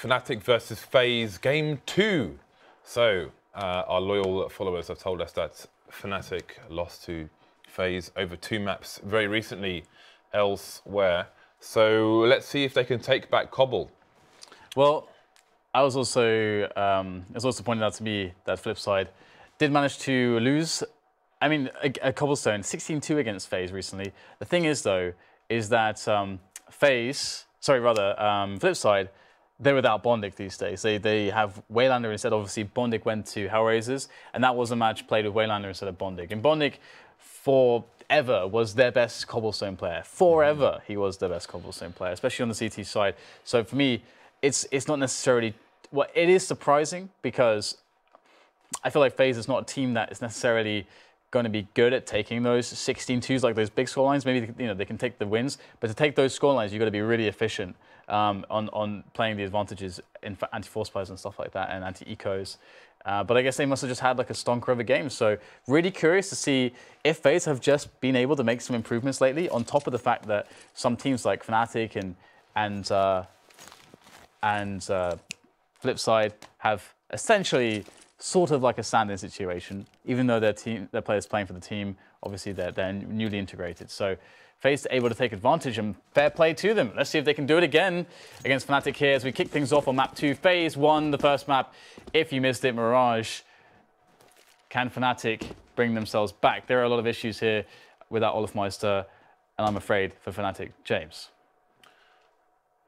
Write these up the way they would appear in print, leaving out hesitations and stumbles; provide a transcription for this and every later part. Fnatic versus FaZe, game 2. So our loyal followers have told us that Fnatic lost to FaZe over 2 maps very recently elsewhere. So let's see if they can take back Cobble. Well, I was also, it was also pointed out to me that Flipside did manage to lose, I mean, a Cobblestone, 16-2 against FaZe recently. The thing is, though, is that Flipside, they're without Bondik these days. They have Waylander instead. Obviously, Bondik went to Hellraisers, and that was a match played with Waylander instead of Bondik. And Bondik, forever, was their best Cobblestone player. Forever, he was their best Cobblestone player, especially on the CT side. So for me, it's not necessarily... Well, it is surprising, because I feel like FaZe is not a team that is necessarily going to be good at taking those 16-2s, like those big scorelines. Maybe they can take the wins, but to take those scorelines, you've got to be really efficient on playing the advantages in anti-force players and stuff like that, and anti-ecos. But I guess they must have just had like a stonker of a game. So really curious to see if FaZe have just been able to make some improvements lately, on top of the fact that some teams like Fnatic and Flipside have essentially sort of like a stand-in situation, even though their players playing for the team, obviously they're newly integrated. So FaZe able to take advantage, and fair play to them. Let's see if they can do it again against Fnatic here as we kick things off on map 2. FaZe won the first map. If you missed it, Mirage. Can Fnatic bring themselves back? There are a lot of issues here without Olofmeister, and I'm afraid for Fnatic. James.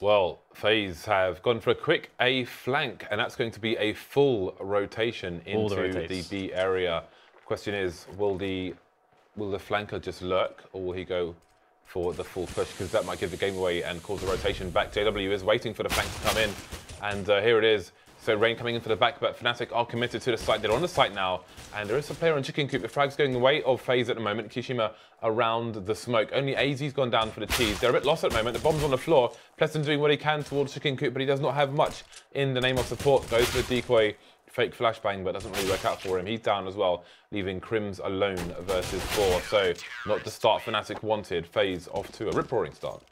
Well, FaZe have gone for a quick A flank, and that's going to be a full rotation into the B area. Question is, will the flanker just lurk, or will he go for the full push? Because that might give the game away and cause the rotation back. JW is waiting for the flank to come in, and here it is. So Rain coming in for the back, but Fnatic are committed to the site. They're on the site now, and there is a player on Chicken Coop. The frag's going the way of FaZe at the moment. kioShiMa around the smoke. Only aizy's gone down for the cheese. They're a bit lost at the moment. The bomb's on the floor. PlesseN doing what he can towards Chicken Coop, but he does not have much in the name of support. Goes for the decoy, fake flashbang, but doesn't really work out for him. He's down as well, leaving KRIMZ alone versus 4. So not the start Fnatic wanted. FaZe off to a rip-roaring start.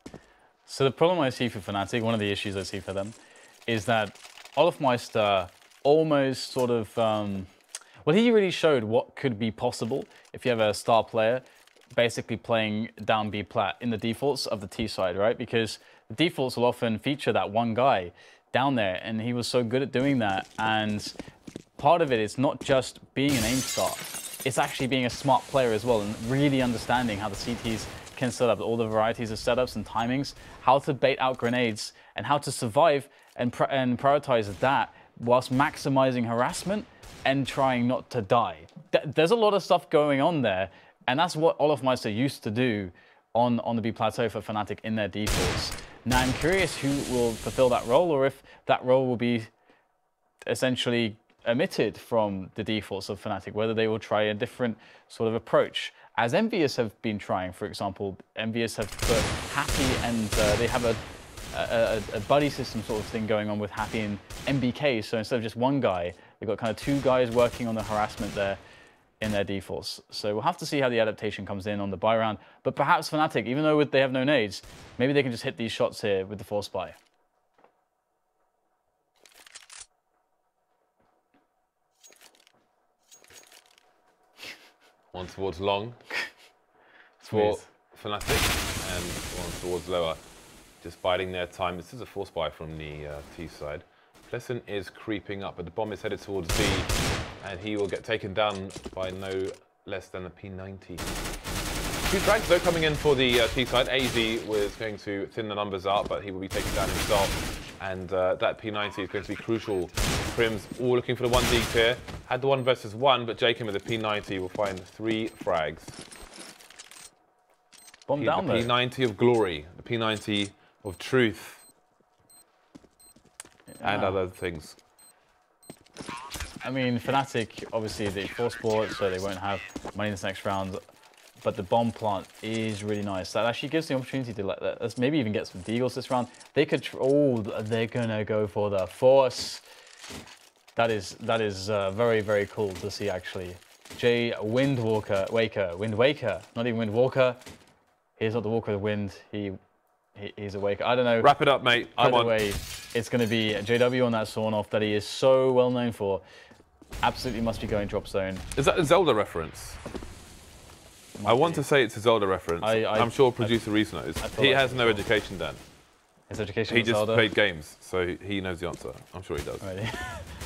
So the problem I see for Fnatic, one of the issues I see for them, is that Olofmeister almost sort of, well, he really showed what could be possible if you have a star player basically playing down B plat in the defaults of the T side, right? Because the defaults will often feature that one guy down there, and he was so good at doing that. And part of it is not just being an aim star, it's actually being a smart player as well, and really understanding how the CTs can set up, all the varieties of setups and timings, how to bait out grenades, and how to survive and prioritize that whilst maximizing harassment and trying not to die. There's a lot of stuff going on there, and that's what Olofmeister used to do on the B plateau for Fnatic in their defaults. Now I'm curious who will fulfill that role, or if that role will be essentially omitted from the defaults of Fnatic, whether they will try a different sort of approach, as Envious have been trying. For example, Envious have put Happy, and they have a buddy system sort of thing going on with Happy and MBK. So instead of just one guy, they've got kind of 2 guys working on the harassment there in their defaults. So we'll have to see how the adaptation comes in on the buy round. But perhaps Fnatic, even though they have no nades, maybe they can just hit these shots here with the force buy. One towards long for Fnatic, and one towards lower. Just biding their time. This is a force buy from the T side. PlesseN is creeping up, but the bomb is headed towards B, and he will get taken down by no less than a P90. 2 drags though coming in for the T side. aizy was going to thin the numbers out, but he will be taken down himself, and that P90 is going to be crucial. KRIMZ all looking for the 1D clear. Had the 1 versus 1, but Jacob with the P90 will find 3 frags. Bomb down there. The P90 of glory. The P90 of truth, and other things. I mean, Fnatic, obviously, they force bought, so they won't have money in this next round, but the bomb plant is really nice. That actually gives the opportunity to let that maybe even get some deagles this round. They could, oh, they're going to go for the force. That is very, very cool to see, actually. Wind Waker, not even Wind Walker. He's not the Walker of the Wind, he's a Waker. I don't know. Wrap it up, mate. By the way, it's going to be JW on that sawn-off that he is so well known for. Absolutely must be going drop zone. Is that a Zelda reference? I want to say it's a Zelda reference. I'm sure producer Reese knows. He has no education, Dan. His education is Zelda? He just played games, so he knows the answer. I'm sure he does. Really?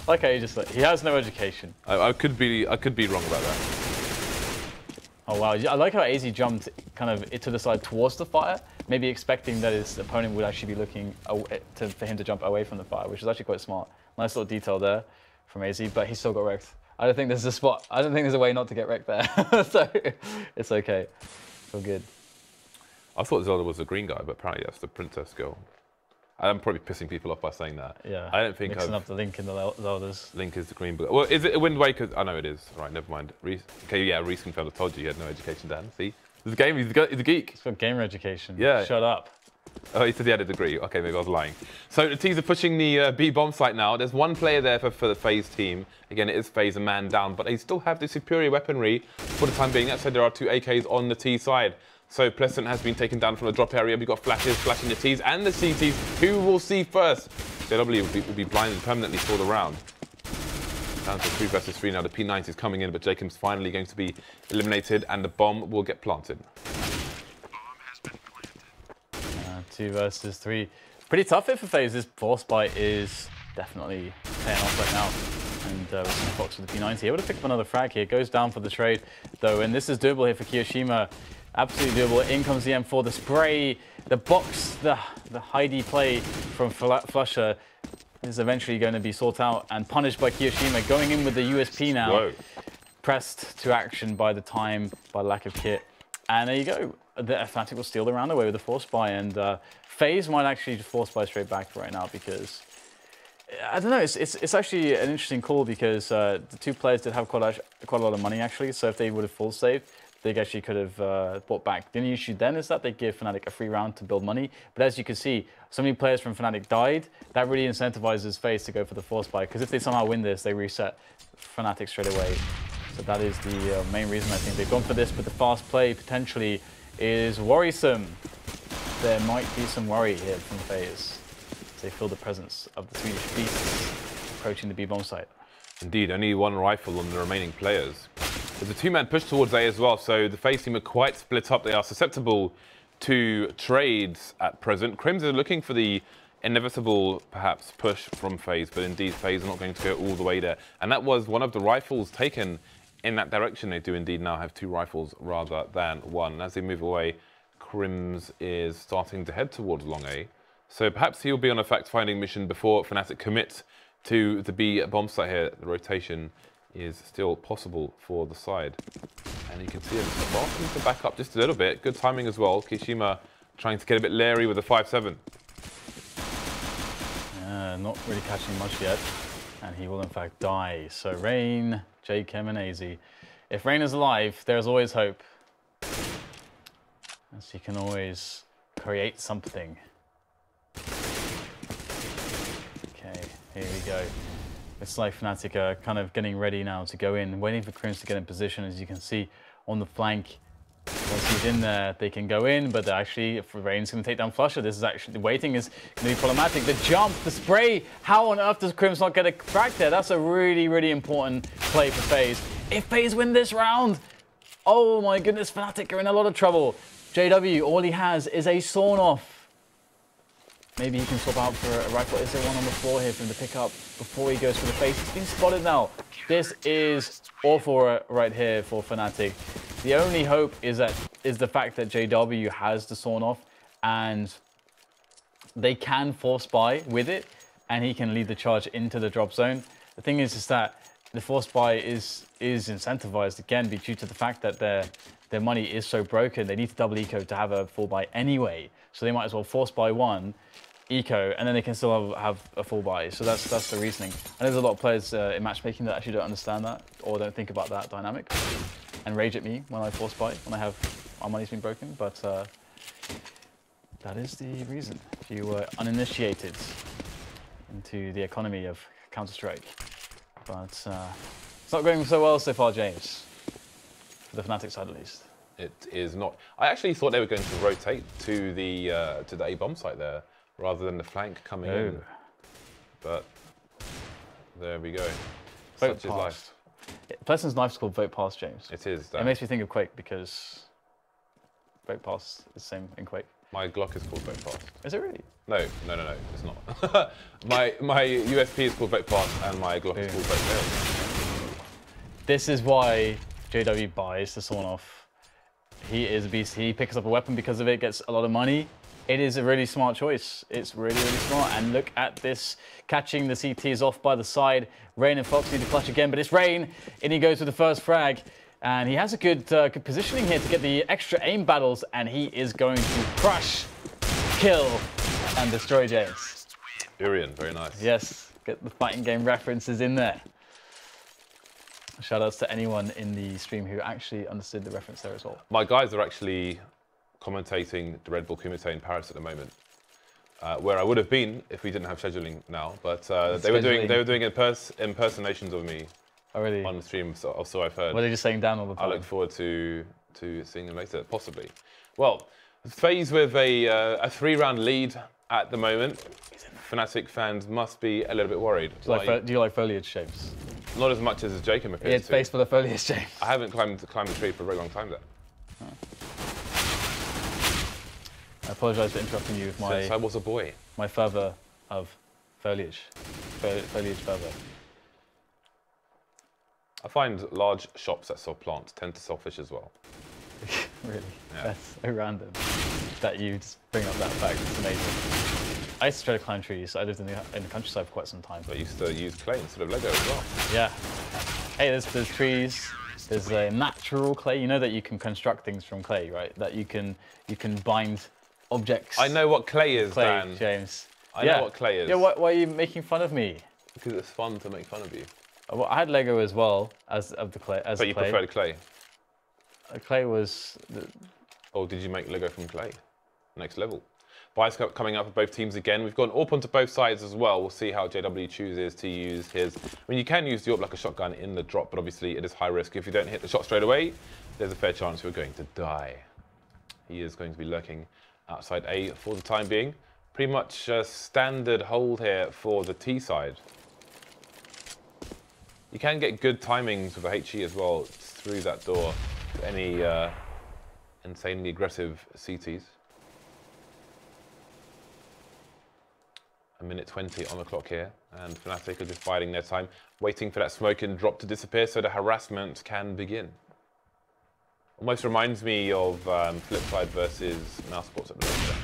Okay, he has no education. I could be wrong about that. Oh wow, I like how aizy jumped kind of to the side towards the fire, maybe expecting that his opponent would actually be looking for him to jump away from the fire, which is actually quite smart. Nice little detail there from aizy, but he still got wrecked. I don't think there's a spot. I don't think there's a way not to get wrecked there. So it's okay. It's all good. I thought Zelda was a green guy, but apparently that's the princess girl. I'm probably pissing people off by saying that. Yeah. I don't think mixing up the Link and the Zeldas. Link is the green. Well, is it Wind Waker? I know it is. Right, never mind. Reese, okay, yeah, Reese confirmed. I told you he had no education, Dan. See, this game, he's a geek. He's got gamer education. Yeah. Shut up. Oh, he said he had a degree. Okay, maybe I was lying. So the T's are pushing the B bomb site now. There's one player there for the FaZe team. Again, it is FaZe, a man down, but they still have the superior weaponry for the time being. That said, there are two AKs on the T side. So PlesseN has been taken down from the drop area. We've got flashes flashing the T's and the CTs. Who will see first? JW will be blinded permanently for the round. Down to 3 versus 3 now. The P90 is coming in, but Jacob's finally going to be eliminated, and the bomb will get planted. 2 versus 3. Pretty tough hit for FaZe. This force bite is definitely paying off right now. And we're seeing Fox with the P90. Able to pick up another frag here. Goes down for the trade, though. And this is doable here for kioShiMa. Absolutely doable. In comes the M4, the spray, the box, the hidey play from flusha is eventually going to be sought out and punished by kioShiMa. Going in with the USP now. Whoa. Pressed to action by the time, by lack of kit. And there you go. The Fnatic will steal the round away with a force buy. And FaZe might actually force buy straight back right now because... I don't know, it's actually an interesting call because the two players did have quite a lot of money actually, so if they would have full saved, they actually could have bought back. The only issue then is that they give Fnatic a free round to build money, but as you can see, so many players from Fnatic died, that really incentivizes FaZe to go for the force buy, because if they somehow win this, they reset Fnatic straight away. So that is the main reason I think they've gone for this, but the fast play potentially is worrisome. There might be some worry here from FaZe. They feel the presence of the Swedish beasts approaching the B-bomb site. Indeed, only one rifle on the remaining players. There's a two-man push towards A as well, so the FaZe team are quite split up. They are susceptible to trades at present. KRIMZ are looking for the inevitable, perhaps, push from FaZe, but indeed FaZe are not going to go all the way there. And that was one of the rifles taken in that direction. They do indeed now have two rifles rather than one. And as they move away, KRIMZ is starting to head towards long A. So perhaps he'll be on a fact-finding mission before Fnatic commits to the B bomb site here. The rotation is still possible for the side. And you can see him starting to back up just a little bit. Good timing as well. kioShiMa trying to get a bit leery with a 5-7. Not really catching much yet. And he will in fact die. So Rain, jkaem and aizy. If Rain is alive, there's always hope. As he can always create something. Here we go. It's like Fnatic are kind of getting ready now to go in, waiting for KRIMZ to get in position. As you can see on the flank, once he's in there, they can go in, but actually, if Rain's going to take down flusha, this is actually, the waiting is going to be problematic. The jump, the spray, how on earth does KRIMZ not get a crack there? That's a really, really important play for FaZe. If FaZe win this round, oh my goodness, Fnatic are in a lot of trouble. JW, all he has is a sawn-off. Maybe he can swap out for a rifle. Is there one on the floor here for him to pick up before he goes for the face? He's been spotted now. This is awful right here for Fnatic. The only hope is the fact that JW has the sawn off and they can force buy with it and he can lead the charge into the drop zone. The thing is that the force buy is incentivized again due to the fact that their money is so broken. They need to double eco to have a full buy anyway. So they might as well force buy one, eco, and then they can still have a full buy. So that's the reasoning. I know there's a lot of players in matchmaking that actually don't understand that or don't think about that dynamic and rage at me when I force buy, when I have our money's been broken. But that is the reason if you were uninitiated into the economy of Counter-Strike. But it's not going so well so far, James. The Fnatic side at least. It is not. I actually thought they were going to rotate to the A bomb site there, rather than the flank coming in. But there we go. Such is life. PlesseN's knife's called Vote Pass, James. It is. That. It makes me think of Quake because Vote Pass is the same in Quake. My Glock is called Vote Pass. Is it really? No, it's not. my USP is called Vote Pass and my Glock is called Vote Fail. This is why JW buys the Sawn Off. He is a beast. He picks up a weapon because of it, gets a lot of money. It is a really smart choice. It's really, really smart. And look at this, catching the CTs off by the side. Rain and Fox need to clutch again, but it's Rain, and he goes with the first frag. And he has a good positioning here to get the extra aim battles, and he is going to crush, kill, and destroy James. Urian, very nice. Yes, get the fighting game references in there. Shoutouts to anyone in the stream who actually understood the reference there as well. My guys are actually commentating the Red Bull Kumite in Paris at the moment, where I would have been if we didn't have scheduling now. But they were doing impersonations of me. Oh, really? On the stream, so I've heard. Were they just saying down all the time? I look forward to seeing them later, possibly. Well, FaZe with a 3-round lead at the moment. Fnatic fans must be a little bit worried. Do you like foliage shapes? Not as much as jkaem appears to. It's based for the foliage shapes. I haven't climbed a tree for a very long time there. Oh. I apologise for interrupting you with my... Since I was a boy. My fervour of foliage. Foliage fervour. I find large shops that sell plants tend to sell fish as well. Really? Yeah. That's so random that you just bring up that fact. It's amazing. I used to try to climb trees. I lived in the countryside for quite some time. But you used to use clay instead of Lego as well. Yeah. Hey, there's trees. There's a natural clay. You know that you can construct things from clay, right? That you can bind objects. I know what clay is, Dan. James. I know what clay is. Yeah. Why are you making fun of me? Because it's fun to make fun of you. Well, I had Lego as well as the clay. But you preferred clay. Clay was. Oh, did you make Lego from clay? Next level. Buys coming up for both teams again. We've got an AWP onto both sides as well. We'll see how JW chooses to use his. I mean, you can use the AWP like a shotgun in the drop, but obviously it is high risk. If you don't hit the shot straight away, there's a fair chance you're going to die. He is going to be lurking outside A for the time being. Pretty much a standard hold here for the T side. You can get good timings with a HE as well through that door for any insanely aggressive CTs. A minute 20 on the clock here, and Fnatic are just biding their time, waiting for that smoke and drop to disappear so the harassment can begin. Almost reminds me of Flipside versus Now Sports at the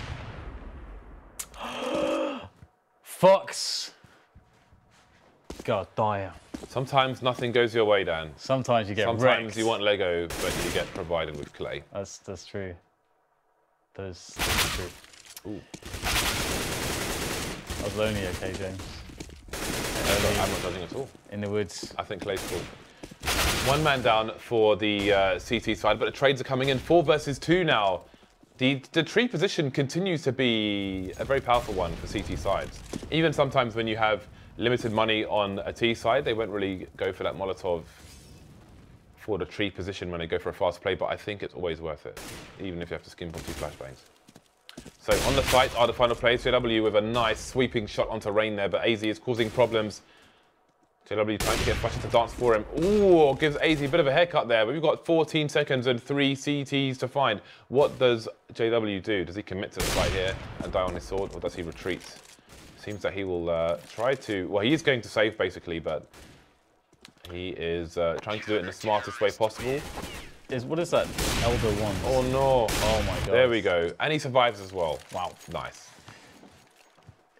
moment. Fox! God, damn. Sometimes nothing goes your way, Dan. Sometimes you get wrecked. Sometimes you want Lego, but you get provided with clay. That's true. That's true. Ooh. I was lonely, okay, James. No, I'm not judging at all. In the woods. I think clay's cool. One man down for the CT side, but the trades are coming in. 4 versus 2 now. The tree position continues to be a very powerful one for CT sides. Even sometimes when you have limited money on a T side, they won't really go for that Molotov for the tree position when they go for a fast play, but I think it's always worth it, even if you have to skimp on 2 flashbangs. So on the site are the final plays. JW with a nice sweeping shot onto Rain there, but aizy is causing problems. JW trying to get Flusha to dance for him. Ooh, gives aizy a bit of a haircut there, but we've got 14 seconds and 3 CTs to find. What does JW do? Does he commit to the fight here and die on his sword, or does he retreat? Seems that he will try to... Well, he is going to save, basically, but he is trying to do it in the smartest way possible. What is that? Elder 1. Oh, no. Oh, my God. There we go. And he survives as well. Wow. Nice.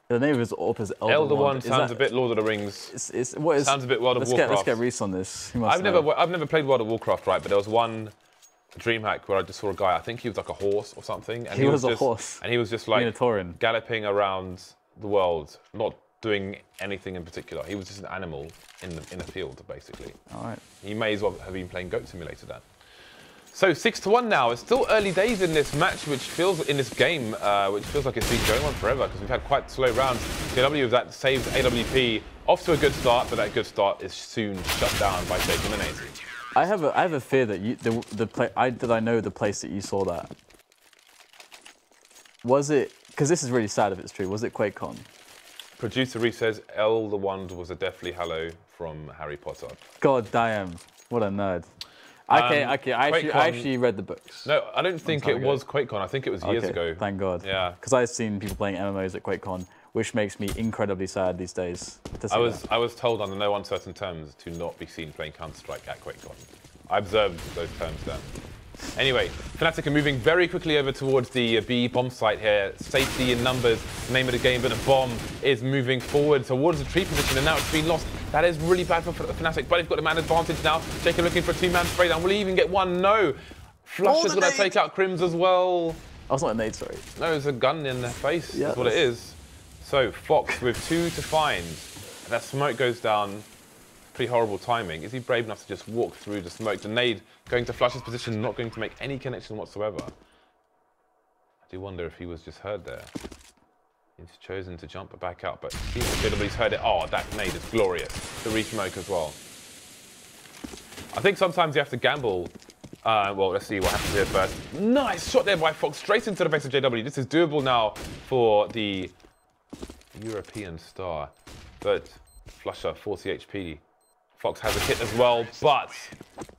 The name of his AWP is Elder 1. Sounds a bit Lord of the Rings. Sounds a bit World of Warcraft. Let's get Reese on this. I've never played World of Warcraft, right, but there was one DreamHack where I just saw a guy, I think he was like a horse or something. And he was a horse. And he was just like galloping around the world, not doing anything in particular. He was just an animal in the field, basically. All right. He may as well have been playing Goat Simulator then. So 6-1 now. It's still early days in this match, which feels like it's been going on forever because we've had quite slow rounds. JW with that saves AWP off to a good start, but that good start is soon shut down by jkaem and aizy. I have a fear that I know the place that you saw that. Was it? Because this is really sad if it's true. Was it QuakeCon? Producer Reese says L the Wand was a Deathly Hallow from Harry Potter. God damn, what a nerd. Okay, okay, I actually read the books. No, I don't think it was QuakeCon, I think it was years ago. Thank God. Yeah. Because I've seen people playing MMOs at QuakeCon, which makes me incredibly sad these days. I was told under no uncertain terms to not be seen playing Counter-Strike at QuakeCon. I observed those terms then. Anyway, Fnatic are moving very quickly over towards the B bomb site here. Safety in numbers, name of the game, but the bomb is moving forward towards the tree position, and now it's been lost. That is really bad for Fnatic, but they've got a man advantage now. Jacob looking for a two-man spray down. Will he even get one? No. Flush is going to take out KRIMZ as well. Oh, it's not a nade, sorry. No, it's a gun in their face. Yeah, that's what it is. So Fox with two to find. That smoke goes down. Pretty horrible timing. Is he brave enough to just walk through the smoke? The nade going to Flush's position, not going to make any connection whatsoever. I do wonder if he was just heard there. He's chosen to jump back up, but he's heard it. Oh, that nade is glorious. The re-smoke as well. I think sometimes you have to gamble. Well, let's see what happens here first. Nice shot there by Fox, straight into the face of JW. This is doable now for the European star. But Flusha, 40 HP. Fox has a hit as well, but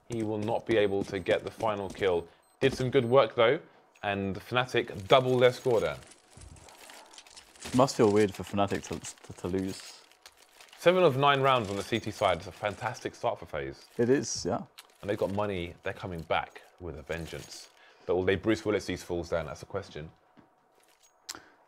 he will not be able to get the final kill. Did some good work though, and Fnatic double their score there. Must feel weird for Fnatic to lose. 7 of 9 rounds on the CT side. It's a fantastic start for FaZe. It is, yeah. And they've got money. They're coming back with a vengeance. But will they Bruce Willis these fools down? That's the question.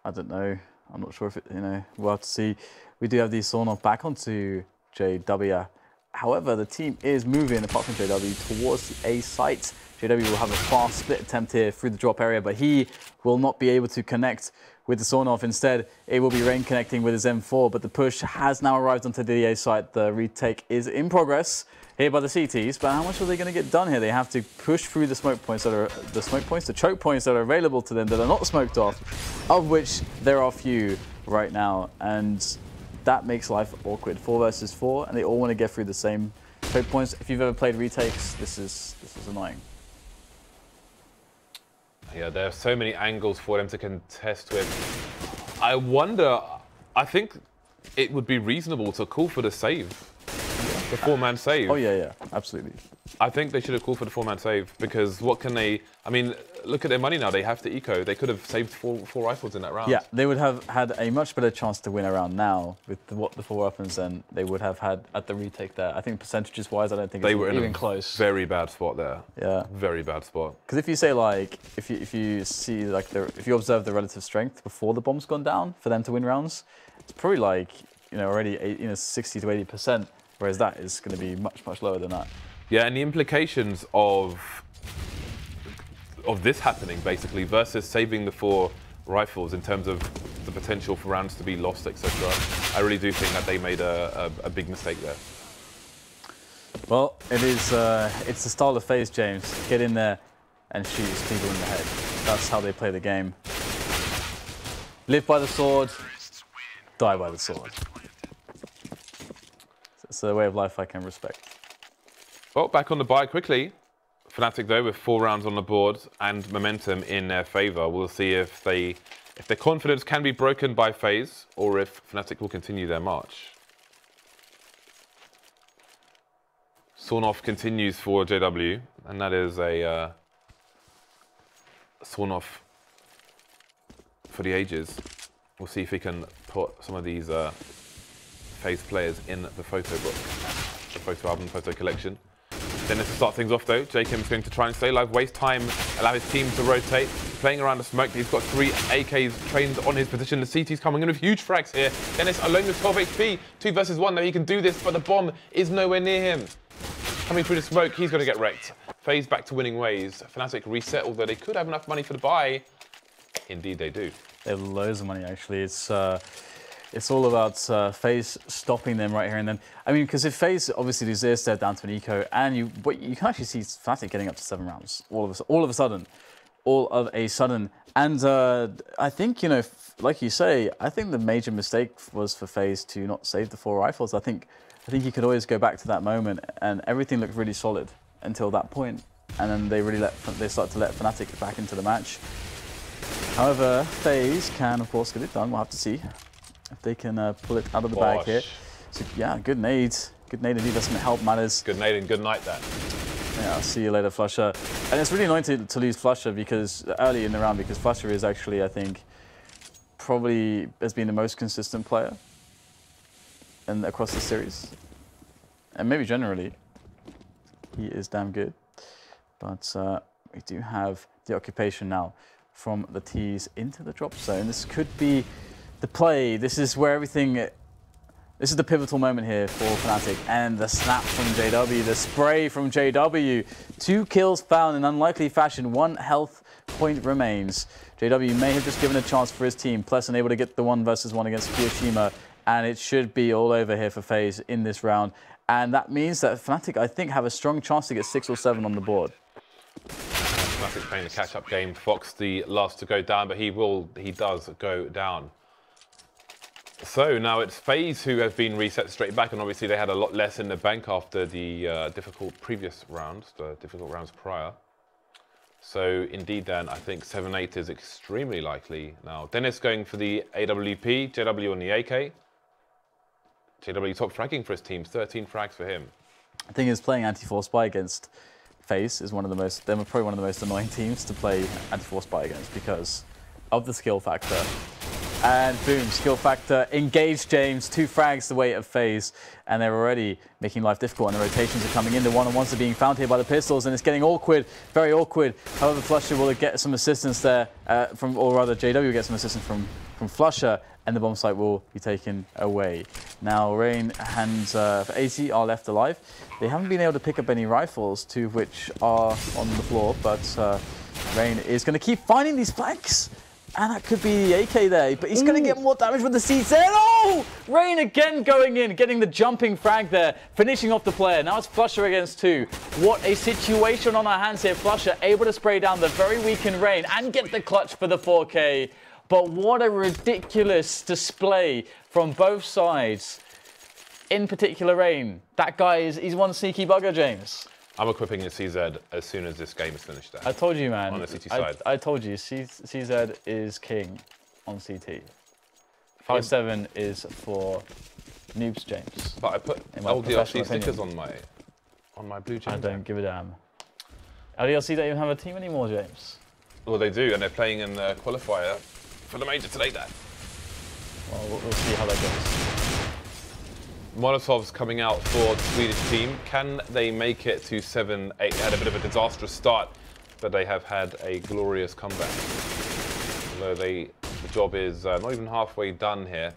I don't know. I'm not sure if it, you know, we'll have to see. We do have the Sauna back onto JW. However, the team is moving, apart from JW, towards the A site. JW will have a fast split attempt here through the drop area, but he will not be able to connect with the Sornoff. Instead, it will be Rain connecting with his M4, but the push has now arrived onto the A site. The retake is in progress here by the CTs, but how much are they going to get done here? They have to push through the smoke points that are the choke points that are available to them that are not smoked off, of which there are few right now, and that makes life awkward. 4 versus 4, and they all want to get through the same choke points. If you've ever played retakes, this is annoying. Yeah, there are so many angles for them to contest with. I wonder, I think it would be reasonable to call for the save, the 4-man save. Oh yeah, yeah, absolutely. I think they should have called for the 4-man save, because what can they, I mean, look at their money now, they have to eco. They could have saved four rifles in that round. Yeah, they would have had a much better chance to win a round now with the 4 weapons than they would have had at the retake there. I think percentages-wise, I don't think they were even close. Very bad spot there. Yeah. Very bad spot. Because if you say, like, if you see, like, if you observe the relative strength before the bomb's gone down for them to win rounds, it's probably like, you know, already 60 to 80%, whereas that is going to be much, much lower than that. Yeah, and the implications of this happening, basically, versus saving the 4 rifles in terms of the potential for rounds to be lost, etc. I really do think that they made a big mistake there. Well, it is, it's the style of FaZe, James. Get in there and shoot people in the head. That's how they play the game. Live by the sword, die by the sword. It's a way of life I can respect. Well, back on the bye quickly. Fnatic, though, with 4 rounds on the board and momentum in their favour. We'll see if their confidence can be broken by FaZe, or if Fnatic will continue their march. Sornoff continues for JW, and that is a Sornoff for the ages. We'll see if he can put some of these FaZe players in the photo book, the photo album, photo collection. Dennis to start things off though. Jacob is going to try and stay alive, waste time, allow his team to rotate. Playing around the smoke, he's got 3 AKs trained on his position. The CT's coming in with huge frags here. Dennis alone with 12 HP, 2 versus 1 though, he can do this, but the bomb is nowhere near him. Coming through the smoke, he's going to get wrecked. FaZe back to winning ways. Fnatic reset, although they could have enough money for the buy. Indeed they do. They have loads of money actually. It's all about FaZe stopping them right here and then. I mean, because if FaZe obviously does this, they're down to an eco, and you can actually see Fnatic getting up to 7 rounds all of a sudden. And I think, you know, like you say, I think the major mistake was for FaZe to not save the 4 rifles. I think you could always go back to that moment, and everything looked really solid until that point, and then they really start to let Fnatic back into the match. However, FaZe can of course get it done. We'll have to see. if they can pull it out of the bag here. So yeah, good nade. Good nade indeed, doesn't help matters. Good nade and good night there. Yeah, I'll see you later, flusha. And it's really annoying to lose flusha because early in the round, because flusha is actually, I think, probably has been the most consistent player and across the series. And maybe generally, he is damn good. But we do have the occupation now from the tees into the drop zone. This could be the play. This is where everything... This is the pivotal moment here for Fnatic, and the snap from JW, the spray from JW. 2 kills found in unlikely fashion, 1 health point remains. JW may have just given a chance for his team, PlesseN able to get the 1v1 against kioShiMa, and it should be all over here for FaZe in this round. And that means that Fnatic, I think, have a strong chance to get 6 or 7 on the board. Fnatic playing the catch-up game. Fox the last to go down, but he does go down. So now it's FaZe who have been reset straight back, and obviously they had a lot less in the bank after the difficult rounds prior. So indeed then, I think 7-8 is extremely likely now. Dennis going for the AWP, JW on the AK. JW top fragging for his team, 13 frags for him. The thing is, playing Anti-4 Spy against FaZe is probably one of the most annoying teams to play Anti-4 Spy against because of the skill factor. And boom, skill factor, engage James, 2 frags the weight of FaZe, and they're already making life difficult, and the rotations are coming in, the one-on-ones are being found here by the pistols, and it's getting awkward, very awkward. However, flusha will get some assistance there, JW will get some assistance from flusha, and the bomb site will be taken away. Now, Rain and aizy are left alive. They haven't been able to pick up any rifles, 2 of which are on the floor, but Rain is going to keep finding these flanks. And that could be the AK there, but he's going to get more damage with the CZ. Oh! Rain again going in, getting the jumping frag there, finishing off the player. Now it's flusha against 2. What a situation on our hands here. Flusha able to spray down the very weakened Rain and get the clutch for the 4K. But what a ridiculous display from both sides. In particular, Rain. That guy, he's one sneaky bugger, James. I'm equipping the CZ as soon as this game is finished there. I told you, man. On the CT side. I told you, CZ is king on CT. 5-7 is for noobs, James. But I put LDLC stickers on my blue jeans. I don't give a damn. LDLC don't even have a team anymore, James. Well, they do, and they're playing in the qualifier for the major today, then. Well, we'll see how that goes. Molotov's coming out for the Swedish team. Can they make it to 7-8? They had a bit of a disastrous start, but they have had a glorious comeback. Although the job is not even halfway done here.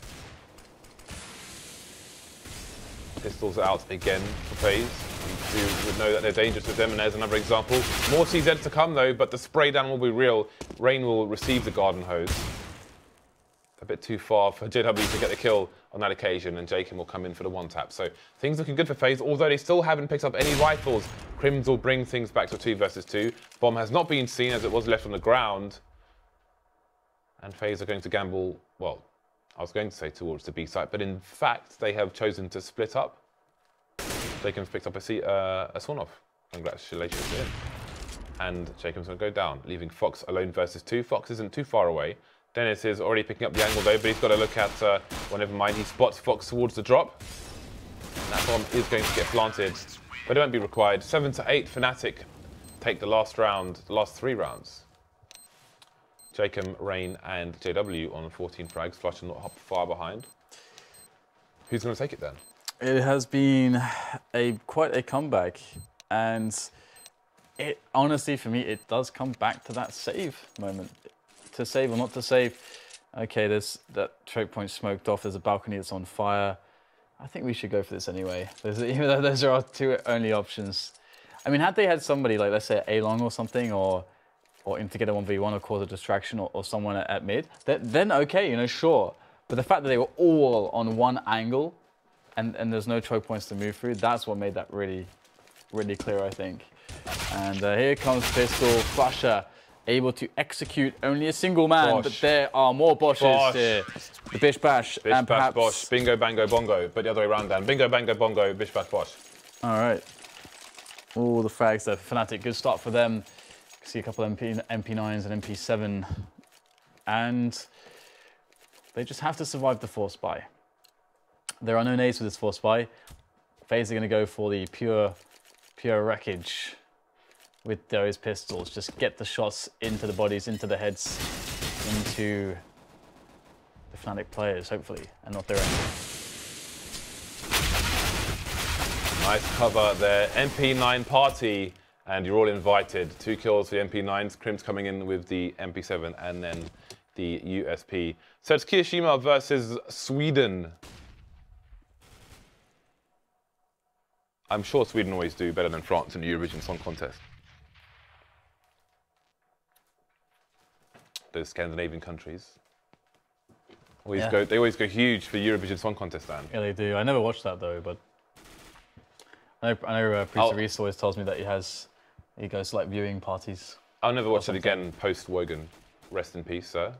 Pistols out again for FaZe. You would know that they're dangerous with them, and there's another example. More CZ to come, though, but the spray down will be real. Rain will receive the garden hose. A bit too far for JW to get the kill on that occasion, and jkaem will come in for the 1-tap. So things looking good for FaZe, although they still haven't picked up any rifles. KRIMZ will bring things back to 2v2. Bomb has not been seen as it was left on the ground. And FaZe are going to gamble, well, I was going to say towards the B site, but in fact, they have chosen to split up. Jkaem's picked up a swan-off. Congratulations to him. And jkaem's going to go down, leaving Fox alone versus 2. Fox isn't too far away. Dennis is already picking up the angle though, but he's got to look at, well, never mind, he spots Fox towards the drop. And that bomb is going to get planted, but it won't be required. 7-8, Fnatic take the last round, the last 3 rounds. jkaem, Rain, and JW on 14 frags, flusha not far behind. Who's going to take it then? It has been quite a comeback, and it honestly, for me, it does come back to that save moment. To save or not to save. Okay, there's that choke point smoked off. There's a balcony that's on fire. I think we should go for this anyway. Even though those are our 2 only options. I mean, had they had somebody like, let's say, A long or something, or him to get a 1v1 or cause a distraction, or someone at mid, then okay, you know, sure. But the fact that they were all on one angle and there's no choke points to move through, that's what made that really, really clear, I think. And here comes Pistol, flusha. Able to execute only a single man, Bosch. But there are more Bosches here. The Bish Bash and perhaps... Bosch, bingo, bango, bongo, but the other way around then. Bingo, bango, bongo, Bish Bash, Bosch. All right. All the frags there for Fnatic. Good start for them. You can see a couple MP, MP9s and MP7. And They just have to survive the force buy. There are no nades with this force buy. FaZe are going to go for the pure wreckage with those pistols. Just get the shots into the bodies, into the heads, into the Fnatic players, hopefully, and not their own. Nice cover there. MP9 party, and you're all invited. 2 kills for the MP9s. KRIMZ coming in with the MP7 and then the USP. So it's kioShiMa versus Sweden. I'm sure Sweden always do better than France in the Eurovision Song Contest. Those Scandinavian countries. They always go huge for Eurovision Song Contest, Dan. Yeah, they do. I never watched that, though, but... I know Prince Reese always tells me that he goes to, like, viewing parties. I'll never watch it again post-Wogan. Rest in peace, sir.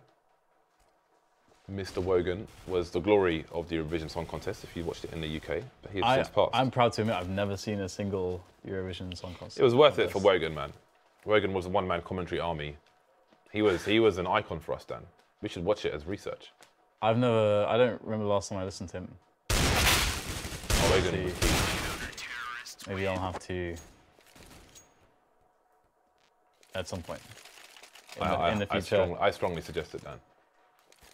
Mr. Wogan was the glory of the Eurovision Song Contest, if you watched it in the UK, but he has since passed. I'm proud to admit I've never seen a single Eurovision Song Contest. It was worth it for Wogan, man. Wogan was a one-man commentary army. He was an icon for us, Dan. We should watch it as research. I don't remember the last time I listened to him. Wogan. Maybe I'll have to... at some point. In the future. I strongly suggest it, Dan.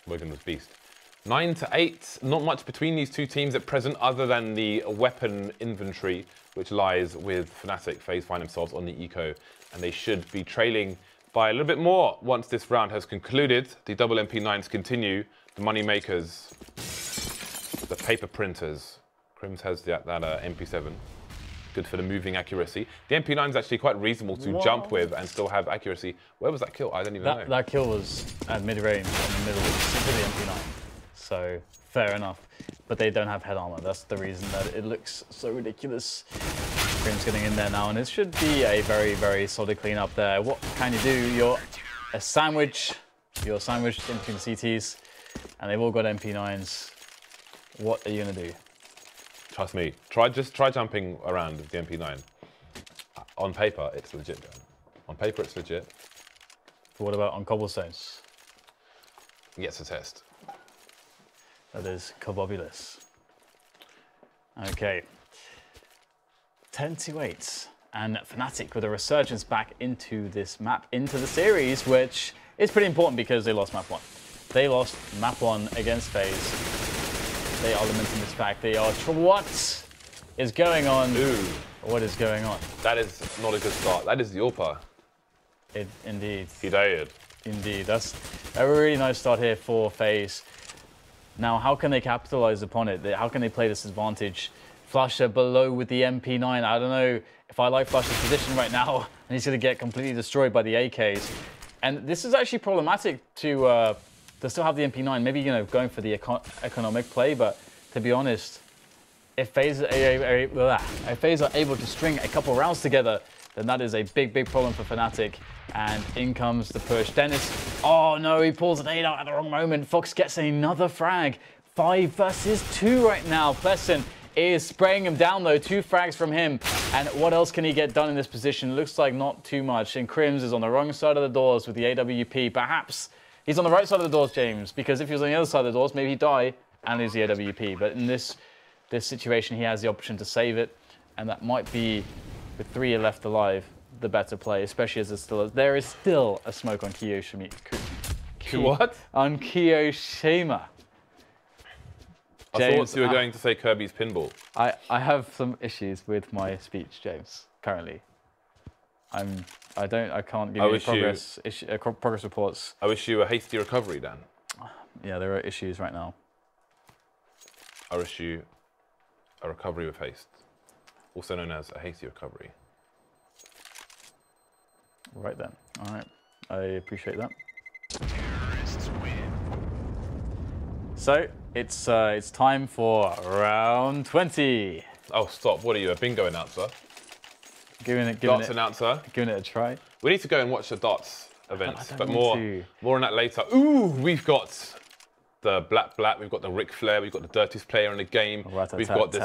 Wogan was beast. 9-8, not much between these two teams at present other than the weapon inventory, which lies with Fnatic. FaZe find themselves on the eco, and they should be trailing by a little bit more once this round has concluded. The double MP9s continue, the money makers, the paper printers. KRIMZ has that MP7. Good for the moving accuracy. The MP9 is actually quite reasonable to jump with and still have accuracy. Where was that kill? I don't even know. That kill was at mid-range in the middle to the MP9. So, fair enough. But they don't have head armor. That's the reason that it looks so ridiculous. KRIMZ's getting in there now, and it should be a very, very solid cleanup there. What can you do? You're a sandwich. You're sandwiched in between the CTs, and they've all got MP9s. What are you going to do? Trust me, just try jumping around with the MP9. On paper, it's legit, Dan. On paper, it's legit. But what about on cobblestones? Yes, a test. That is cobbobulous. Okay. 10-8. And Fnatic with a resurgence back into this map, into the series, which is pretty important because they lost map 1. They lost map 1 against FaZe. They are lamenting this fact. They are... What is going on? Ooh. What is going on? That is not a good start. That is the Yorpa. Indeed. He did. Indeed. That's a really nice start here for FaZe. Now, how can they capitalize upon it? How can they play this advantage? Flusha below with the MP9. I don't know if I like Flusha's position right now. And he's going to get completely destroyed by the AKs. And this is actually problematic to... They still have the MP9, maybe, you know, going for the economic play, but to be honest, if FaZe are able to string a couple rounds together, then that is a big, big problem for Fnatic. And in comes the push. Dennis, oh no, he pulls an 8 out at the wrong moment. Fox gets another frag. 5 versus 2 right now. PlesseN is spraying him down though, 2 frags from him. And what else can he get done in this position? Looks like not too much. And KRIMZ is on the wrong side of the doors with the AWP, perhaps. He's on the right side of the doors, James, because if he was on the other side of the doors, maybe he'd die and lose the AWP. But in this situation, he has the option to save it, and that might be, with 3 left alive, the better play, especially as there is still a smoke on kioShiMa. What? On kioShiMa. James, I thought you were going to say Kirby's pinball. I have some issues with my speech, James, currently. I can't give you any progress reports. I wish you a hasty recovery, Dan. Yeah, there are issues right now. I wish you a recovery with haste, also known as a hasty recovery. Right then. All right. I appreciate that. Terrorists win. So it's time for round 20. Oh, stop! What are you, a bingo announcer? Giving it a try. We need to go and watch the darts events, but more on that later. Ooh, we've got the Black, we've got the Ric Flair, we've got the dirtiest player in the game, we've got the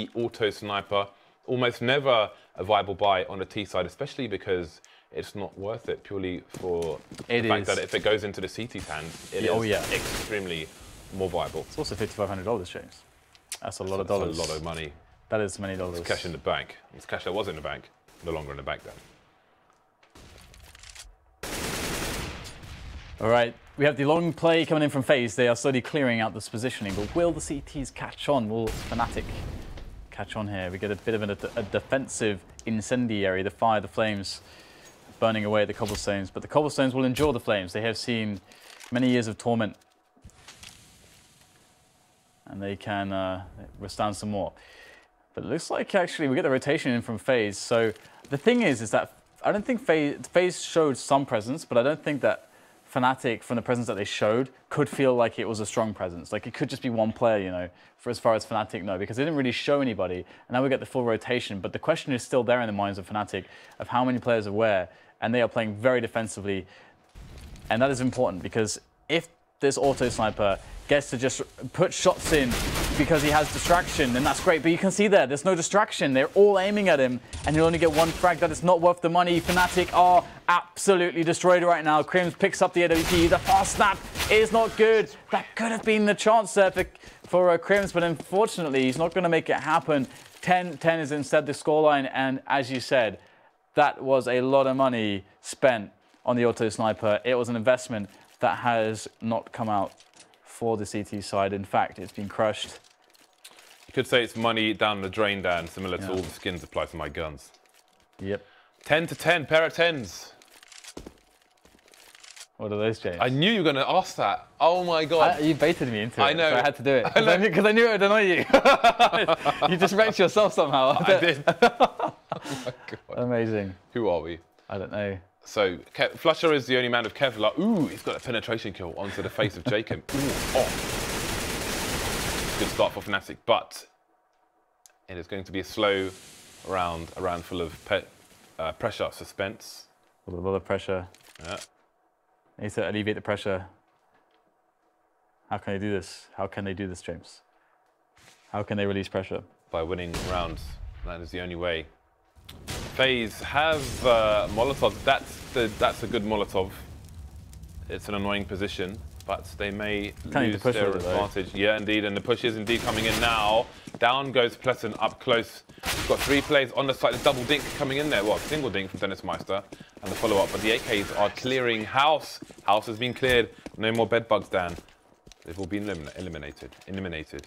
CT Auto Sniper. Almost never a viable buy on the T side, especially because it's not worth it purely for the fact that if it goes into the CT's hands, it is extremely more viable. It's also $5,500, James. That's a lot of dollars. That's a lot of money. That is many dollars. It's cash in the bank. It's cash that was in the bank, no longer in the bank then. All right, we have the long play coming in from FaZe. They are slowly clearing out this positioning, but will the CTs catch on? Will Fnatic catch on here? We get a bit of a defensive incendiary, the fire, the flames burning away at the cobblestones, but the cobblestones will endure the flames. They have seen many years of torment, and they can withstand some more. But it looks like actually we get the rotation in from FaZe. So the thing is that I don't think FaZe showed some presence, but I don't think that Fnatic, from the presence that they showed, could feel like it was a strong presence. Like, it could just be one player, you know, for as far as Fnatic know, because they didn't really show anybody. And now we get the full rotation, but the question is still there in the minds of Fnatic of how many players are where, and they are playing very defensively. And that is important, because if this auto sniper gets to just put shots in because he has distraction, then that's great. But you can see there's no distraction. They're all aiming at him, and you'll only get one frag. That is not worth the money. Fnatic are absolutely destroyed right now. KRIMZ picks up the AWP. The fast snap is not good. That could have been the chance there for KRIMZ, but unfortunately, he's not going to make it happen. 10-10 is instead the scoreline, and as you said, that was a lot of money spent on the auto sniper. It was an investment that has not come out for the CT side. In fact, it's been crushed. You could say it's money down the drain, Dan, similar to all the skins applied to my guns. Yep. 10-10, pair of 10s. What are those, James? I knew you were going to ask that. Oh my God. You baited me into it. I know. So I had to do it. Because I knew it would annoy you. You just wrecked yourself somehow. I did. Oh my God. Amazing. Who are we? I don't know. So, flusha is the only man of Kevlar. Ooh, he's got a penetration kill onto the face of Jacob. Ooh, oh. Good start for Fnatic, but it is going to be a slow round, a round full of pressure, suspense. A lot of pressure. Yeah. Need to alleviate the pressure. How can they do this? How can they do this, James? How can they release pressure? By winning rounds. That is the only way. FaZe have Molotov. That's a good Molotov. It's an annoying position, but they may lose their advantage. Yeah, indeed, and the push is indeed coming in now. Down goes PlesseN up close. We've got three plays on the side. The double dink coming in there. Well, single dink from Dennis Meister and the follow-up. But the AKs are clearing house. House has been cleared. No more bed bugs, Dan. They've all been eliminated.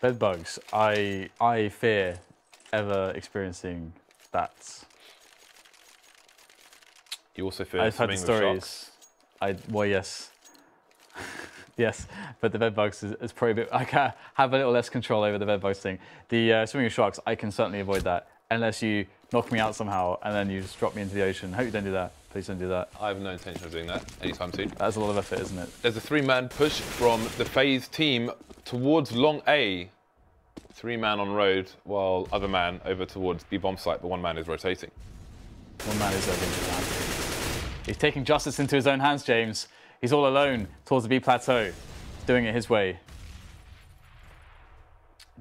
Bed bugs. I fear ever experiencing that. You also fear swimming with sharks? Well, yes. Yes, but the bedbugs is probably a bit, I can have a little less control over the bedbugs thing. The swimming with sharks, I can certainly avoid that, unless you knock me out somehow and then you just drop me into the ocean. Hope you don't do that. Please don't do that. I have no intention of doing that anytime soon. That's a lot of effort, isn't it? There's a three-man push from the FaZe team towards long A. Three-man on road, while other man over towards the bomb site, but one man is rotating. One man is rotating. He's taking justice into his own hands, James. He's all alone towards the B plateau, doing it his way.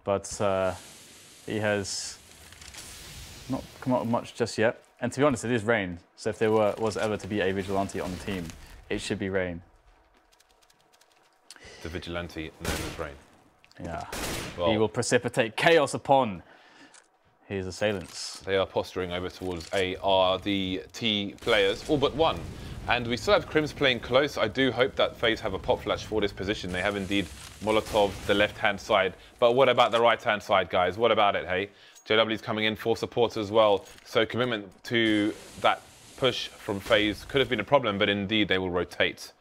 But he has not come up with much just yet. And to be honest, it is Rain. So if there was ever to be a vigilante on the team, it should be Rain. The vigilante known as Rain. Yeah, well, he will precipitate chaos upon his assailants. They are posturing over towards A, are the T players, all but one. And we still have KRIMZ playing close. I do hope that FaZe have a pop flash for this position. They have indeed Molotov, the left-hand side. But what about the right-hand side, guys? What about it, hey? JW's coming in for support as well. So commitment to that push from FaZe could have been a problem, but indeed they will rotate.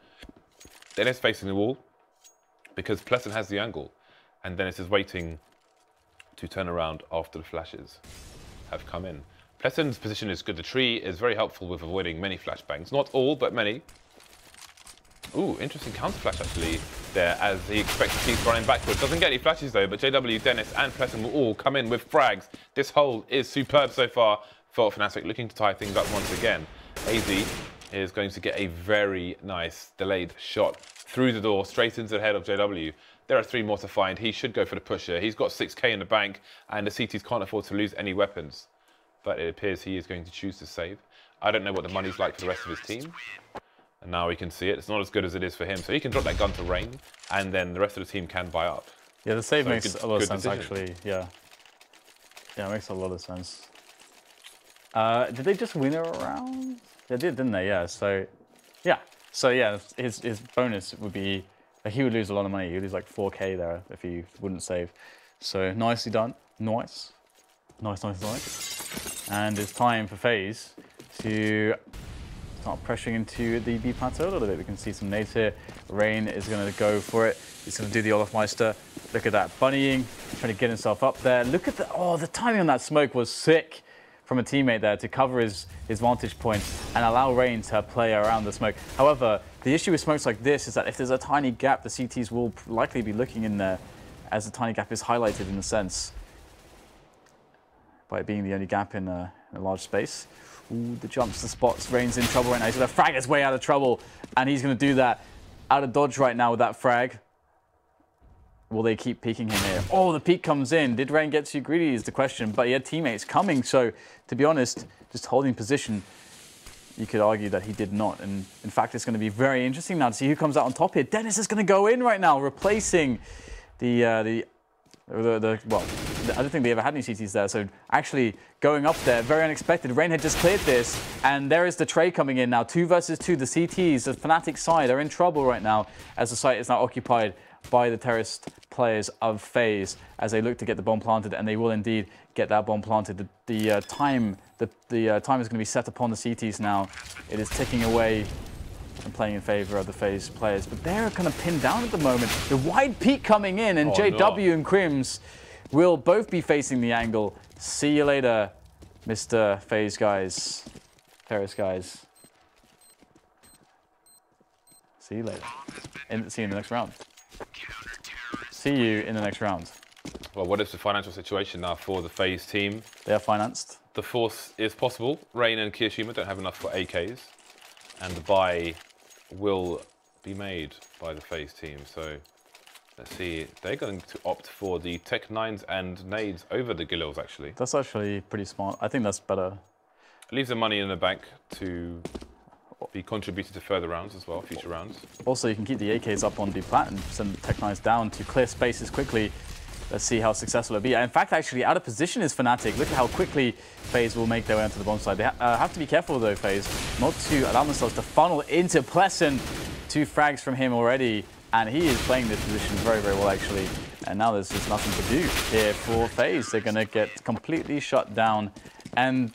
Dennis facing the wall because PlesseN has the angle. And Dennis is waiting to turn around after the flashes have come in. PlesseN's position is good. The tree is very helpful with avoiding many flashbangs. Not all, but many. Ooh, interesting counter flash actually there as he expects to keep running backwards. Doesn't get any flashes though, but JW, Dennis and PlesseN will all come in with frags. This hole is superb so far for Fnatic, looking to tie things up once again. aizy is going to get a very nice delayed shot through the door, straight into the head of JW. There are three more to find. He should go for the pusher. He's got 6K in the bank, and the CTs can't afford to lose any weapons. But it appears he is going to choose to save. I don't know what the money's like for the rest of his team. And now we can see it. It's not as good as it is for him. So he can drop that gun to Rain, and then the rest of the team can buy up. Yeah, the save makes a lot of sense, actually. Yeah. Yeah, it makes a lot of sense. Did they just win a round? They did, didn't they? Yeah, so... Yeah. So, yeah, his bonus would be... He would lose a lot of money. He would lose, like, 4K there if he wouldn't save. So, nicely done. Nice. Nice, nice, nice. And it's time for FaZe to start pressuring into the B plateau a little bit. We can see some nades here. Rain is going to go for it. He's going to do the Olofmeister. Look at that bunnying, trying to get himself up there. Look at the... Oh, the timing on that smoke was sick from a teammate there to cover his vantage point and allow Rain to play around the smoke. However, the issue with smokes like this is that if there's a tiny gap, the CTs will likely be looking in there as the tiny gap is highlighted in a sense by it being the only gap in a large space. Ooh, the jumps, the spots, Rain's in trouble right now. He's going to frag his way out of trouble, and he's going to do that out of dodge right now with that frag. Will they keep peeking him here? Oh, the peek comes in. Did Rain get too greedy is the question, but he had teammates coming, so to be honest, just holding position, you could argue that he did not. And in fact, it's going to be very interesting now to see who comes out on top here. Dennis is going to go in right now, replacing well, I don't think they ever had any CTs there, so actually going up there, very unexpected. Rain had just cleared this, and there is the tray coming in now. 2 versus 2, the CTs, the Fnatic side are in trouble right now, as the site is now occupied by the terrorist players of FaZe, as they look to get the bomb planted, and they will indeed get that bomb planted. The time is going to be set upon the CTs now. It is ticking away and playing in favor of the FaZe players, but they're kind of pinned down at the moment. The wide peak coming in, and JW and KRIMZ will both be facing the angle. See you later, Mr. FaZe guys, terrorist guys. See you later, and see you in the next round. See you in the next round. Well, what is the financial situation now for the FaZe team? They are financed. The force is possible. Rain and kioShiMa don't have enough for AKs. And the buy will be made by the FaZe team. So let's see. They're going to opt for the Tech 9s and nades over the Gills, actually. That's actually pretty smart. I think that's better. It leaves the money in the bank to be contributed to further rounds as well, future rounds. Also, you can keep the AKs up on the plat and send the Tech 9s down to clear spaces quickly. Let's see how successful it'll be. In fact, actually, out of position is Fnatic. Look at how quickly FaZe will make their way onto the bomb side. They have to be careful, though, FaZe, not to allow themselves to funnel into PlesseN. 2 frags from him already, and he is playing this position very, very well, actually. And now there's just nothing to do here for FaZe. They're going to get completely shut down, and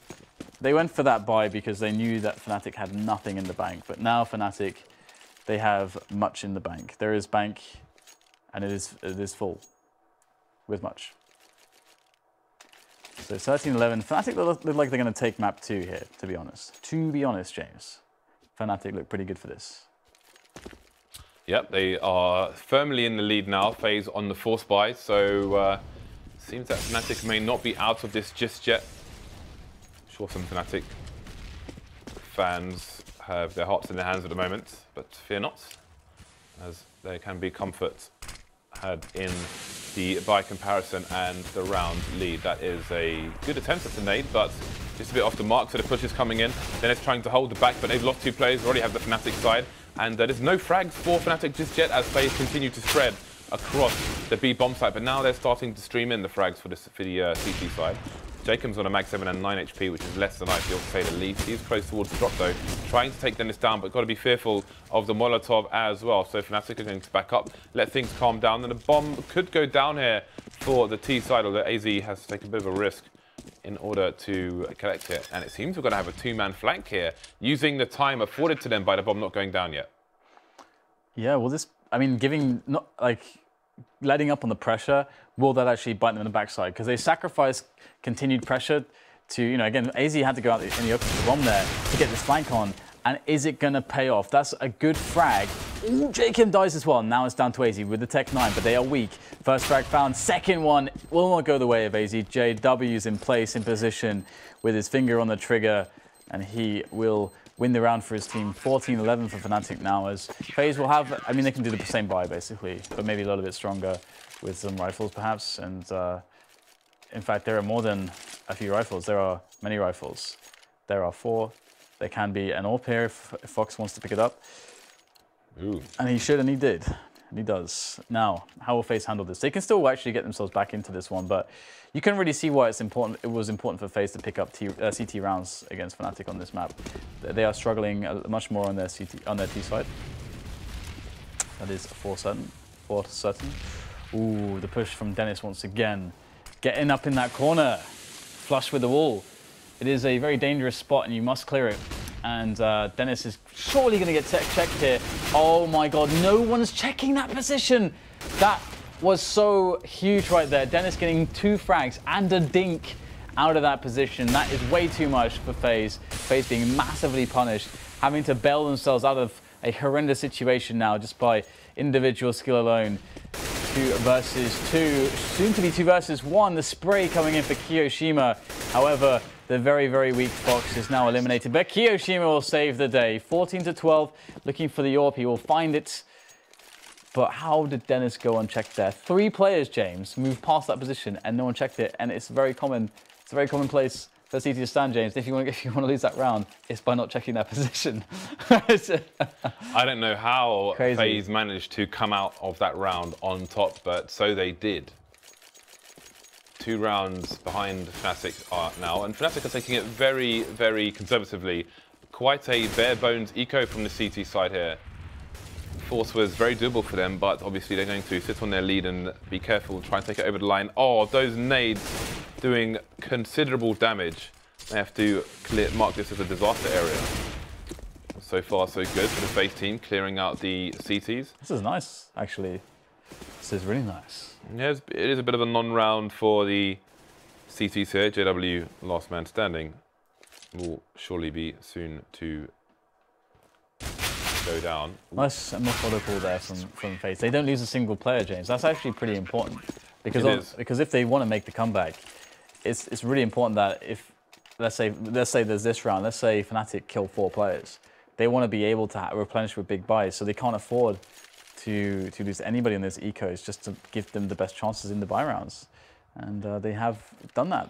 they went for that buy because they knew that Fnatic had nothing in the bank. But now Fnatic, they have much in the bank. There is bank, and it is full. With much. So 13-11, Fnatic look like they're going to take map 2 here, to be honest. To be honest, James, Fnatic look pretty good for this. Yep, they are firmly in the lead now, FaZe on the force buy, so seems that Fnatic may not be out of this just yet. I'm sure some Fnatic fans have their hearts in their hands at the moment, but fear not, as there can be comfort had in the by comparison and the round lead. That is a good attempt at the nade, but just a bit off the mark, so the push is coming in. Then it's trying to hold the back, but they've lost 2 players, already have the Fnatic side, and there's no frags for Fnatic just yet as FaZe continue to spread across the B bomb side, but now they're starting to stream in the frags for the CT side. Jacob's on a mag 7 and 9 HP, which is less than ideal to say the least. He's close towards the drop though, trying to take Dennis down, but got to be fearful of the Molotov as well. So Fnatic are going to back up, let things calm down. Then the bomb could go down here for the T side, although aizy has to take a bit of a risk in order to collect it. And it seems we're going to have a 2-man flank here, using the time afforded to them by the bomb not going down yet. Yeah, well, this, I mean, giving, not like, letting up on the pressure, will that actually bite them in the backside? Because they sacrifice continued pressure to, you know, again, aizy had to go out in the open to the bomb there to get this flank on. And is it going to pay off? That's a good frag. Ooh, jkaem dies as well. Now it's down to aizy with the Tech 9, but they are weak. First frag found. Second one will not go the way of aizy. JW's in place, in position, with his finger on the trigger, and he will win the round for his team. 14-11 for Fnatic now, as FaZe will have, I mean, they can do the same buy basically, but maybe a little bit stronger with some rifles perhaps. And in fact, there are more than a few rifles. There are many rifles. There are 4 There can be an AWP here if Fox wants to pick it up. Ooh. And he should, and he did. And he does. Now, how will FaZe handle this? They can still actually get themselves back into this one, but you can really see why it's important. It was important for FaZe to pick up CT rounds against Fnatic on this map. They are struggling much more on their T side. That is for certain. For certain. Ooh, the push from Dennis once again. Getting up in that corner, flush with the wall. It is a very dangerous spot, and you must clear it. And Dennis is surely going to get checked here. Oh my God, no one's checking that position. That was so huge right there. Dennis getting 2 frags and a dink out of that position. That is way too much for FaZe. FaZe being massively punished, having to bail themselves out of a horrendous situation now just by individual skill alone. 2 versus 2, soon to be 2 versus 1. The spray coming in for kioShiMa. However, the very, very weak Fox is now eliminated, but kioShiMa will save the day. 14 to 12, looking for the AWP. He will find it. But how did Dennis go unchecked there? 3 players, James, moved past that position and no one checked it. And it's very common. It's a very common place for CT to stand, James. If you want to lose that round, it's by not checking that position. I don't know how FaZe managed to come out of that round on top, but so they did. 2 rounds behind Fnatic are now, and Fnatic are taking it very, very conservatively. Quite a bare-bones eco from the CT side here. Force was very doable for them, but obviously they're going to sit on their lead and be careful, try and take it over the line. Oh, those nades doing considerable damage. They have to mark this as a disaster area. So far, so good for the FaZe team, clearing out the CTs. This is nice, actually. This is really nice. Yeah, it is a bit of a non-round for the CTs here. JW, last man standing, will surely be soon to go down. Ooh. Nice methodical there from FaZe. They don't lose a single player, James. That's actually pretty important, because if they want to make the comeback, it's really important that if let's say there's this round, let's say Fnatic kill 4 players, they want to be able to replenish with big buys, so they can't afford to lose anybody in this eco. It's just to give them the best chances in the buy rounds. And they have done that.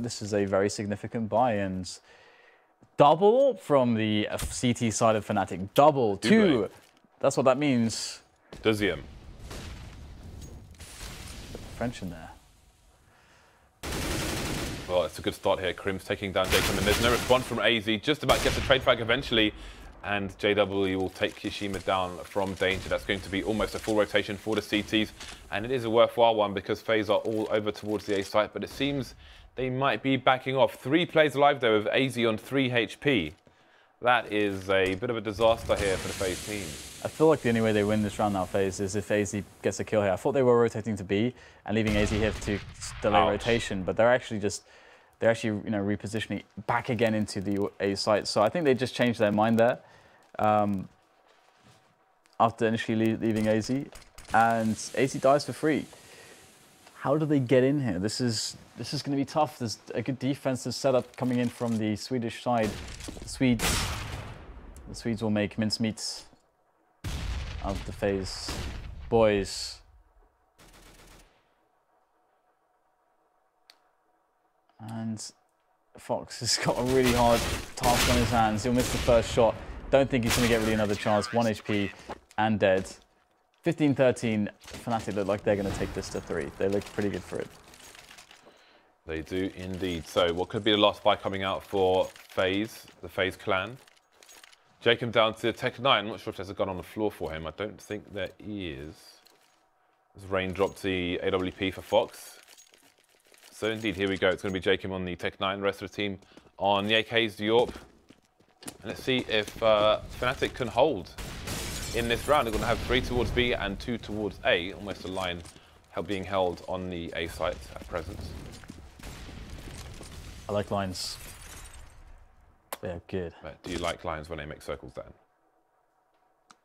This is a very significant buy, and double from the CT side of Fnatic. Double, 2. That's what that means. Deuxième. French in there. Well, it's a good start here. KRIMZ taking down Jacob, and there's no response from aizy. Just about gets a trade frag eventually. And JW will take kioShiMa down from danger. That's going to be almost a full rotation for the CTs. And it is a worthwhile one because FaZe are all over towards the A site, but it seems they might be backing off. 3 plays alive though, with aizy on 3 HP. That is a bit of a disaster here for the FaZe team. I feel like the only way they win this round now, FaZe, is if aizy gets a kill here. I thought they were rotating to B and leaving aizy here to delay rotation, but they're actually just... They're actually, you know, repositioning back again into the A site. So I think they just changed their mind there after initially leaving aizy. And aizy dies for free. How do they get in here? This is going to be tough. There's a good defensive setup coming in from the Swedish side. The Swedes will make mincemeat out of the FaZe boys. And Fox has got a really hard task on his hands. He'll miss the first shot. Don't think he's going to get really another chance. 1 HP and dead. 15-13. Fnatic look like they're going to take this to 3. They look pretty good for it. They do indeed. So what could be the last buy coming out for FaZe, the FaZe clan? Jacob down to Tech 9. I'm not sure if there's a gun on the floor for him. I don't think there is. As Rain dropped the AWP for Fox. So indeed, here we go. It's going to be jkaem on the Tech 9, the rest of the team on the AKs, the AWP. And let's see if Fnatic can hold in this round. They're going to have 3 towards B and 2 towards A, almost a line being held on the A site at present. I like lines. They are good. But do you like lines when they make circles then?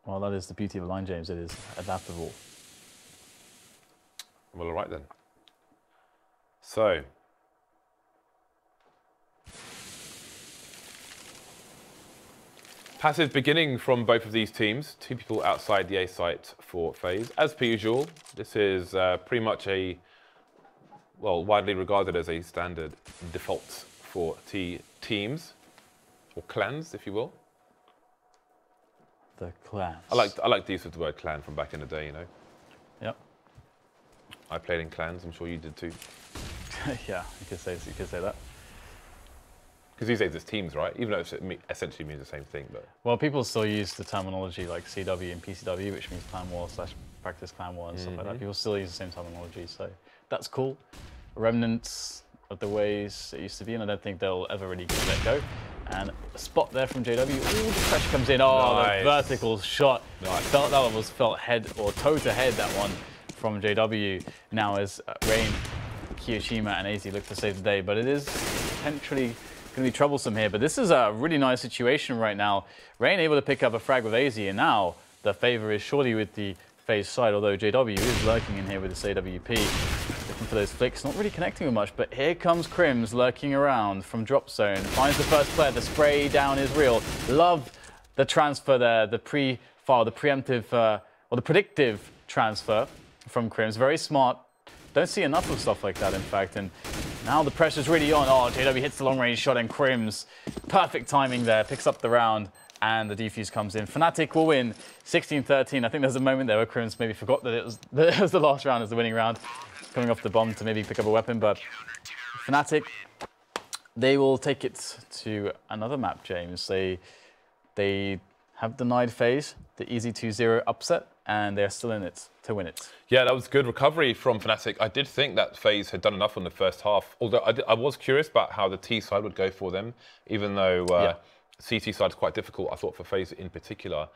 Well, that is the beauty of a line, James. It is adaptable. Well, all right then. So, passive beginning from both of these teams. 2 people outside the A site for FaZe. As per usual, this is pretty much a, well, widely regarded as a standard default for T teams. or clans, if you will. The clans. I like to use the word clan from back in the day, you know. Yep. I played in clans. I'm sure you did too. Yeah, you could say that. Because these days it's teams, right? Even though it essentially means the same thing, but well, people still use the terminology like CW and PCW, which means clan war / practice clan war and stuff like that. People still use the same terminology, so that's cool. Remnants of the ways it used to be, and I don't think they'll ever really get let go. And a spot there from JW. Ooh, the pressure comes in. Oh, nice. The vertical shot. Nice. Felt that one was head or toe to head. That one from JW. Now as Rain, kioShiMa, and aizy look to save the day, but it is potentially going to be troublesome here. But this is a really nice situation right now. Rain able to pick up a frag with aizy, and now the favor is surely with the FaZe side, although JW is lurking in here with this AWP, looking for those flicks, not really connecting with much. But here comes KRIMZ lurking around from drop zone, finds the first player, the spray down is real. Love the transfer there, the predictive transfer from KRIMZ, very smart. Don't see enough of stuff like that, in fact, and now the pressure's really on. Oh, JW hits the long-range shot, and KRIMZ, perfect timing there, picks up the round, and the defuse comes in. Fnatic will win 16-13. I think there's a moment there where KRIMZ maybe forgot that it was the last round as the winning round, coming off the bomb to maybe pick up a weapon, but Fnatic, they will take it to another map, James. They have denied FaZe the easy 2-0 upset, and they're still in it to win it. Yeah, that was good recovery from Fnatic. I did think that FaZe had done enough in the first half, although I was curious about how the T side would go for them, even though CT side is quite difficult. I thought for FaZe in particular,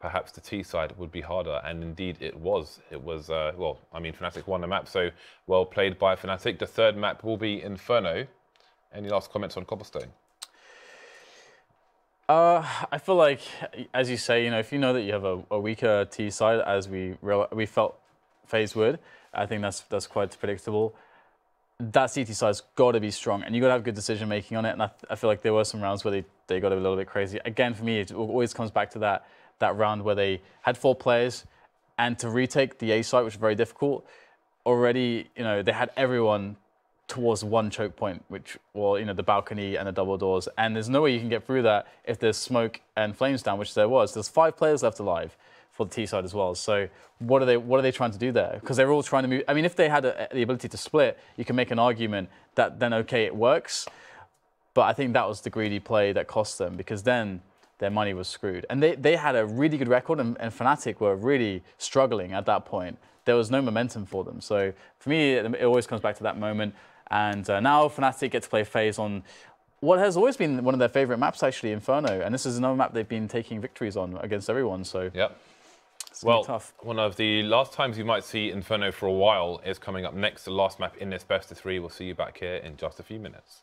perhaps the T side would be harder, and indeed it was. It was, well, I mean, Fnatic won the map, so well played by Fnatic. The third map will be Inferno. Any last comments on Cobblestone? I feel like, as you say, you know, if you know that you have a weaker T side, as we felt FaZe would, I think that's quite predictable. That CT side's got to be strong, and you've got to have good decision making on it. And I feel like there were some rounds where they got a little bit crazy. Again, for me, it always comes back to that round where they had 4 players, and to retake the A site, which was very difficult. Already, you know, they had everyone towards one choke point, which, well, you know, the balcony and the double doors, and there's no way you can get through that if there's smoke and flames down, which there was. There's 5 players left alive for the T side as well. So what are they trying to do there? Because they're all trying to move. I mean, if they had the ability to split, you can make an argument that then, okay, it works. But I think that was the greedy play that cost them, because then their money was screwed. And they had a really good record, and Fnatic were really struggling at that point. There was no momentum for them. So for me, it always comes back to that moment. And now Fnatic get to play FaZe on what has always been one of their favorite maps, actually, Inferno. And this is another map they've been taking victories on against everyone. So yep. It's well, tough. One of the last times you might see Inferno for a while is coming up next. The last map in this best of 3. We'll see you back here in just a few minutes.